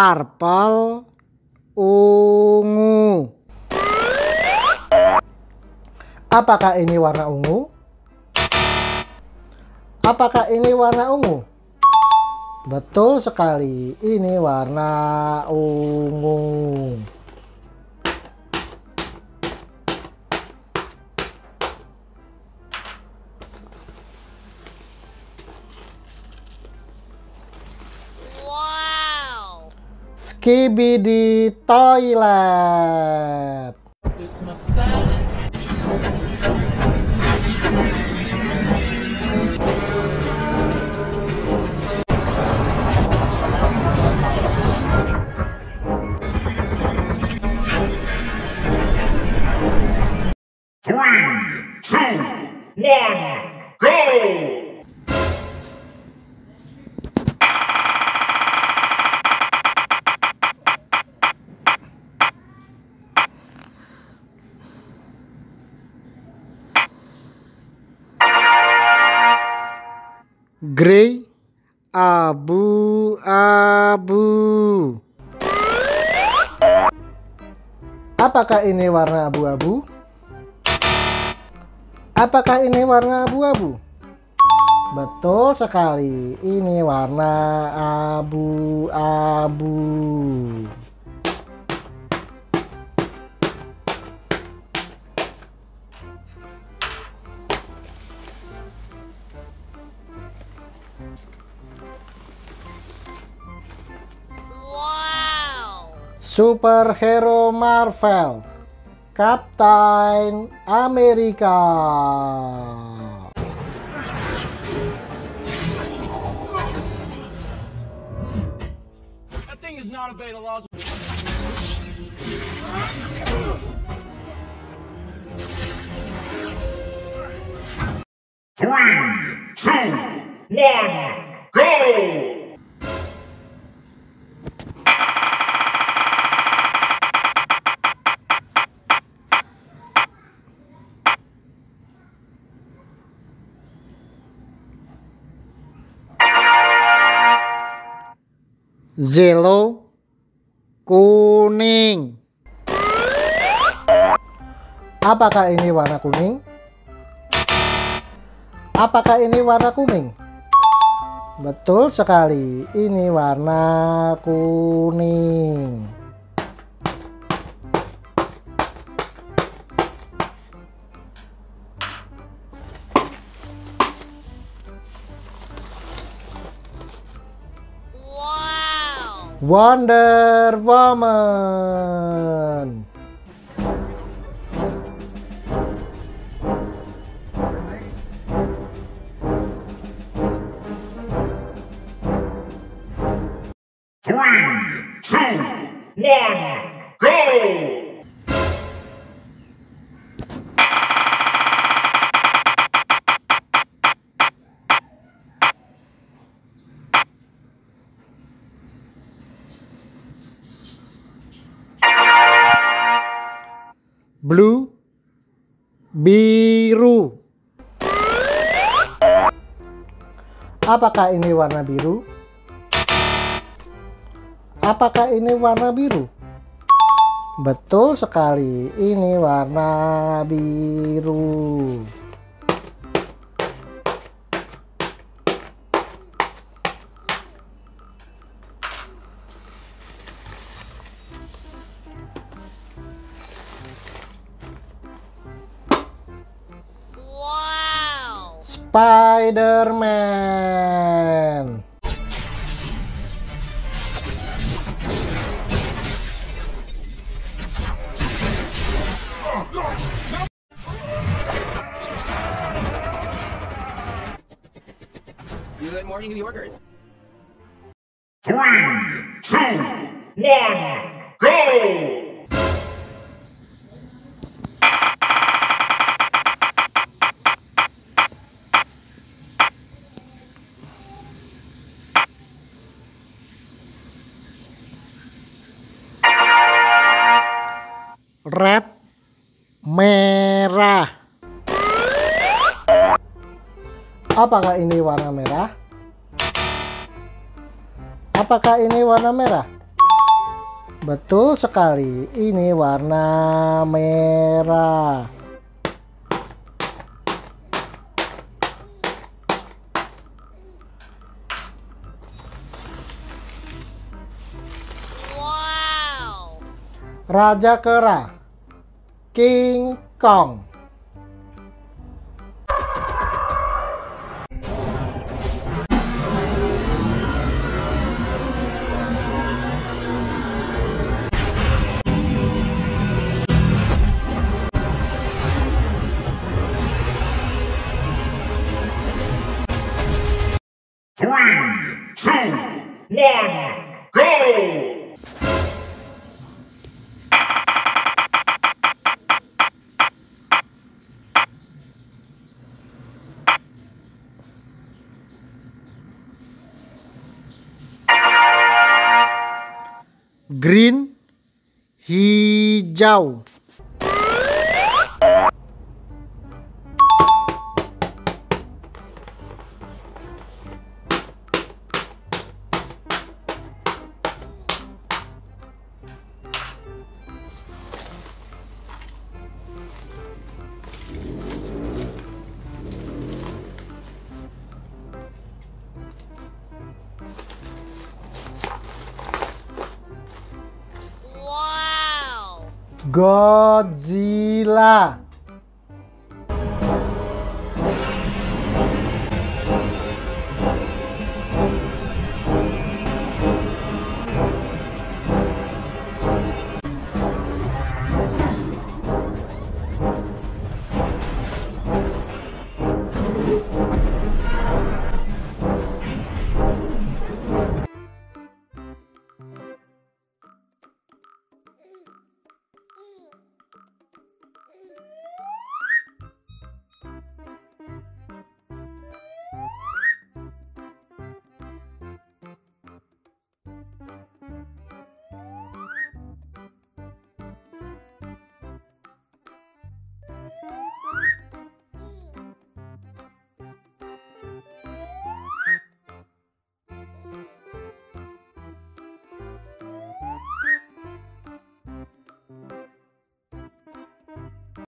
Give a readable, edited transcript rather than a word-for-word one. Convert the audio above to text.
purple, ungu. Apakah ini warna ungu? Apakah ini warna ungu? Betul sekali, ini warna ungu. Wow. Skibi di toilet. Grey, abu-abu. Apakah ini warna abu-abu? Apakah ini warna abu-abu? Betul sekali, ini warna abu-abu. Wow. Superhero Marvel, Captain America. That thing is not obeying the laws. Three, two, one, go! Zelo, kuning. Apakah ini warna kuning? Apakah ini warna kuning? Betul sekali, ini warna kuning. Wonder Woman. Three, two, one, go! Blue, biru. Apakah ini warna biru? Apakah ini warna biru? Betul sekali, ini warna biru. Spiderman. Good morning, New Yorkers. 3, 2, 1, go! Red, merah. Apakah ini warna merah? Apakah ini warna merah? Betul sekali, ini warna merah. Wow. Raja Kera, King Kong. One, go! Green, hijau. Godzilla.